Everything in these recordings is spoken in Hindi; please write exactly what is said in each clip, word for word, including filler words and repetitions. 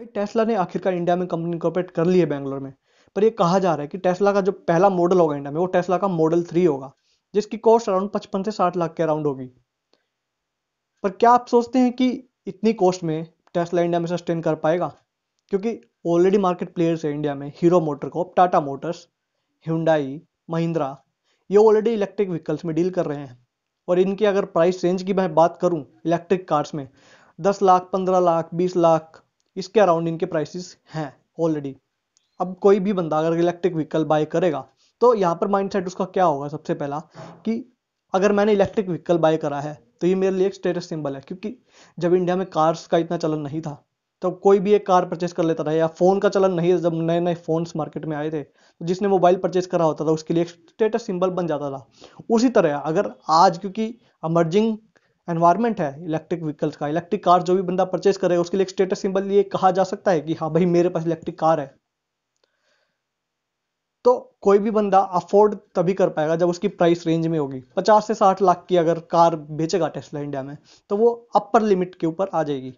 भाई टेस्ला ने आखिरकार इंडिया में कंपनी इनकॉर्पोरेट कर ली है बेंगलोर में, पर यह कहा जा रहा है कि टेस्ला का जो पहला मॉडल होगा इंडिया में वो टेस्ला का मॉडल थ्री होगा, जिसकी कॉस्ट अराउंड पचपन से साठ लाख के अराउंड होगी। पर क्या आप सोचते हैं कि इतनी कॉस्ट में टेस्ला इंडिया में सस्टेन कर पाएगा? क्योंकि ऑलरेडी मार्केट प्लेयर्स है इंडिया में, हीरो मोटोकॉर्प, टाटा मोटर्स, ह्यूंडाई, महिंद्रा, ये ऑलरेडी इलेक्ट्रिक व्हीकल्स में डील कर रहे हैं। और इनकी अगर प्राइस रेंज की मैं बात करूं इलेक्ट्रिक कार्स में, दस लाख, पंद्रह लाख, बीस लाख, इसके अराउंड इनके प्राइसेस हैं ऑलरेडी। अब कोई भी बंदा अगर इलेक्ट्रिक व्हीकल बाय करेगा तो यहाँ पर माइंडसेट उसका क्या होगा? सबसे पहला कि अगर मैंने इलेक्ट्रिक व्हीकल बाय करा है तो ये मेरे लिए एक स्टेटस सिंबल है, क्योंकि जब इंडिया में कार्स का इतना चलन नहीं था तब तो कोई भी एक कार परचेस कर लेता था, या फ़ोन का चलन नहीं, जब नए नए फ़ोन्स मार्केट में आए थे तो जिसने मोबाइल परचेस करा होता था उसके लिए एक स्टेटस सिंबल बन जाता था। उसी तरह अगर आज, क्योंकि अमर्जिंग एनवायरनमेंट है इलेक्ट्रिक व्हीकल्स का, इलेक्ट्रिक कार जो भी बंदा परचेस करे उसके लिए एक स्टेटस सिंबल ये कहा जा सकता है कि हाँ भाई मेरे पास इलेक्ट्रिक कार है। तो कोई भी बंदा अफोर्ड तभी कर पाएगा जब उसकी प्राइस रेंज में होगी। पचास से साठ लाख की अगर कार बेचेगा टेस्ला इंडिया में तो वो अपर लिमिट के ऊपर आ जाएगी,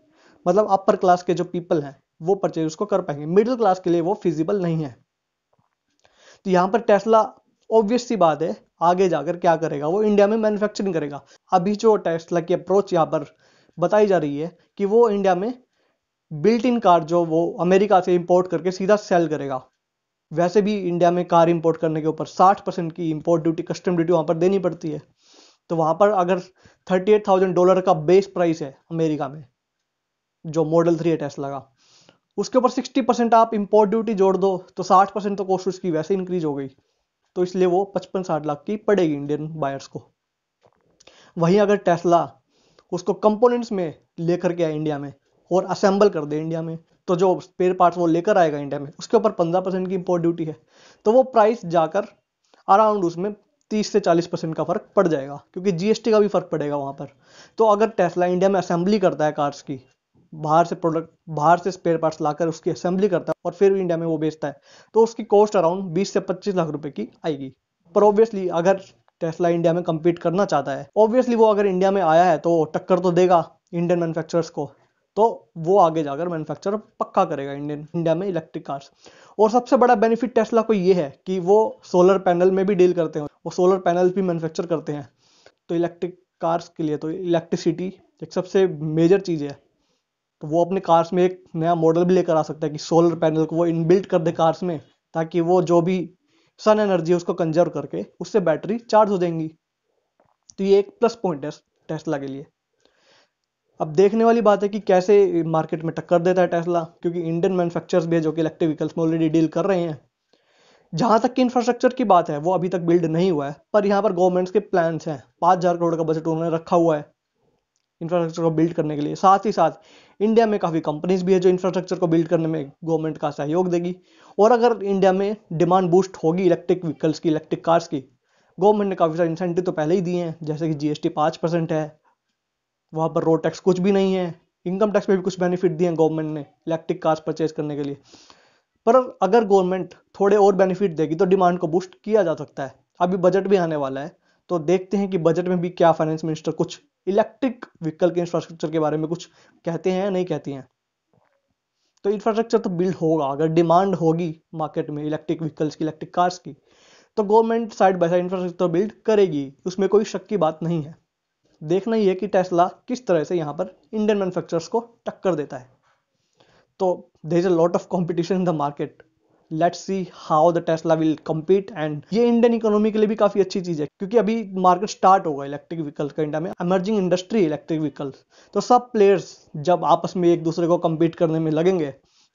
मतलब अपर क्लास के जो पीपल हैं वो परचेज उसको कर पाएंगे, मिडिल क्लास के लिए वो फिजिबल नहीं है। तो यहाँ पर टेस्ला ऑब्वियस सी बात है आगे जाकर क्या करेगा, वो इंडिया में मैन्युफैक्चरिंग करेगा। अभी जो टेस्ला की अप्रोच यहाँ पर बताई जा रही है कि वो इंडिया में बिल्ट इन कार जो वो अमेरिका से इंपोर्ट करके सीधा सेल करेगा। वैसे भी इंडिया में कार इंपोर्ट करने के ऊपर साठ परसेंट की इंपोर्ट ड्यूटी, कस्टम ड्यूटी वहाँ पर देनी पड़ती है। तो वहाँ पर अगर थर्टी एट थाउजेंड डॉलर का बेस प्राइस है अमेरिका में जो मॉडल थ्री है टेस्ला का, उसके ऊपर साठ परसेंट आप इंपोर्ट ड्यूटी जोड़ दो तो साठ परसेंट तो कॉस्ट उसकी वैसे इंक्रीज हो गई, तो इसलिए वो पचपन साठ लाख की पड़ेगी इंडियन बायर्स को। वहीं अगर टेस्ला उसको कंपोनेंट्स में लेकर के आए इंडिया में और असेंबल कर दे इंडिया में, तो जो स्पेयर पार्ट्स वो लेकर आएगा इंडिया में उसके ऊपर पंद्रह परसेंट की इंपोर्ट ड्यूटी है, तो वो प्राइस जाकर अराउंड उसमें तीस से चालीस परसेंट का फर्क पड़ जाएगा, क्योंकि जीएसटी का भी फर्क पड़ेगा वहाँ पर। तो अगर टेस्ला इंडिया में असेंबली करता है कार्स की, बाहर से प्रोडक्ट, बाहर से स्पेयर पार्ट्स लाकर उसकी असेंबली करता है और फिर इंडिया में वो बेचता है, तो उसकी कॉस्ट अराउंड बीस से पच्चीस लाख रुपए की आएगी। पर ऑब्वियसली अगर टेस्ला इंडिया में कम्पीट करना चाहता है, ऑब्वियसली वो अगर इंडिया में आया है तो टक्कर तो देगा इंडियन मैन्युफैक्चरर्स को, तो वो आगे जाकर मैन्युफैक्चर पक्का करेगा इंडियन इंडिया में इलेक्ट्रिक कार्स। और सबसे बड़ा बेनिफिट टेस्ला को ये है कि वो सोलर पैनल में भी डील करते हैं, वो सोलर पैनल भी मैन्युफैक्चर करते हैं। तो इलेक्ट्रिक कार्स के लिए तो इलेक्ट्रिसिटी एक सबसे मेजर चीज़ है, तो वो अपने कार्स में एक नया मॉडल भी लेकर आ सकता है कि सोलर पैनल को वो इनबिल्ट कर दे कार्स में, ताकि वो जो भी सन एनर्जी है उसको कंजर्व करके उससे बैटरी चार्ज हो जाएंगी। तो ये एक प्लस पॉइंट है टेस्ला के लिए। अब देखने वाली बात है कि कैसे मार्केट में टक्कर देता है टेस्ला, क्योंकि इंडियन मैन्युफैक्चरर्स भी है जो कि इलेक्ट्रिक व्हीकल्स में ऑलरेडी डील कर रहे हैं। जहाँ तक कि इंफ्रास्ट्रक्चर की बात है वो अभी तक बिल्ड नहीं हुआ है, पर यहाँ पर गवर्नमेंट्स के प्लान्स हैं, पाँच हज़ार करोड़ का बजट उन्होंने रखा हुआ है इंफ्रास्ट्रक्चर को बिल्ड करने के लिए। साथ ही साथ इंडिया में काफ़ी कंपनीज भी है जो इंफ्रास्ट्रक्चर को बिल्ड करने में गवर्नमेंट का सहयोग देगी। और अगर इंडिया में डिमांड बूस्ट होगी इलेक्ट्रिक व्हीकल्स की, इलेक्ट्रिक कार्स की, गवर्नमेंट ने काफ़ी सारे इंसेंटिव तो पहले ही दिए हैं, जैसे कि जीएसटी पाँच परसेंट है, वहाँ पर रोड टैक्स कुछ भी नहीं है, इनकम टैक्स में भी कुछ बेनिफिट दिए हैं गवर्नमेंट ने इलेक्ट्रिक कार्स परचेज करने के लिए। पर अगर गवर्नमेंट थोड़े और बेनिफिट देगी तो डिमांड को बूस्ट किया जा सकता है। अभी बजट भी आने वाला है, तो देखते हैं कि बजट में भी क्या फाइनेंस मिनिस्टर कुछ इलेक्ट्रिक व्हीकल के इंफ्रास्ट्रक्चर के बारे में कुछ कहते हैं या नहीं कहती हैं। तो इंफ्रास्ट्रक्चर तो बिल्ड होगा, अगर डिमांड होगी मार्केट में इलेक्ट्रिक व्हीकल्स की, इलेक्ट्रिक कार्स की, तो government side by side infrastructure build करेगी, उसमें कोई शक की बात नहीं है। देखना ही है कि टेस्ला किस तरह से यहाँ पर इंडियन मैन्युफैक्चरर्स को टक्कर देता है। तो there is a lot of competition in the market, let's see how the Tesla will compete. And ये इंडियन इकोनॉमी के लिए भी काफ़ी अच्छी चीज़ है, क्योंकि अभी मार्केट स्टार्ट होगा इलेक्ट्रिक व्हीकल्स का इंडिया में, एमर्जिंग इंडस्ट्री इलेक्ट्रिक व्हीकल्स। तो सब प्लेयर्स जब आपस में एक दूसरे को कम्पीट करने में लगेंगे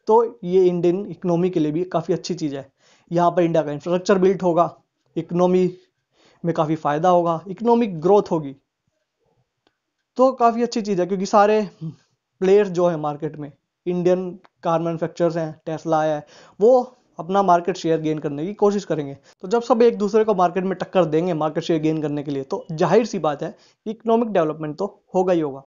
तो ये इंडियन इकोनॉमी के लिए भी काफ़ी अच्छी चीज़ है। यहाँ पर इंडिया का इंफ्रास्ट्रक्चर बिल्ड होगा, इकोनॉमी में काफ़ी फ़ायदा होगा, इकोनॉमिक ग्रोथ होगी, तो काफ़ी अच्छी चीज़ है। क्योंकि सारे प्लेयर्स जो है मार्केट में, इंडियन कार मैन्युफैक्चरर्स हैं, टेस्ला आया है, वो अपना मार्केट शेयर गेन करने की कोशिश करेंगे। तो जब सब एक दूसरे को मार्केट में टक्कर देंगे मार्केट शेयर गेन करने के लिए, तो जाहिर सी बात है इकोनॉमिक डेवलपमेंट तो होगा ही होगा।